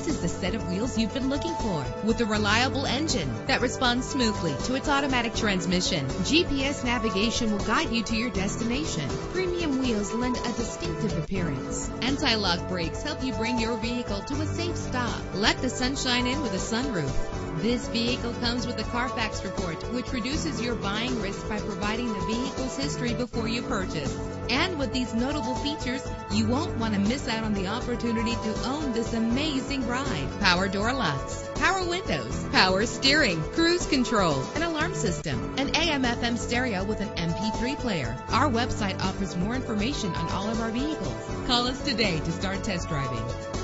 This is the set of wheels you've been looking for, with a reliable engine that responds smoothly to its automatic transmission. GPS navigation will guide you to your destination. Premium wheels lend a distinctive appearance. Anti-lock brakes help you bring your vehicle to a safe stop. Let the sunshine in with a sunroof. This vehicle comes with a Carfax report, which reduces your buying risk by providing the vehicle's history before you purchase. And with these notable features, you won't want to miss out on the opportunity to own this amazing ride. Power door locks, power windows, power steering, cruise control, an alarm system, an AM/FM stereo with an MP3 player. Our website offers more information on all of our vehicles. Call us today to start test driving.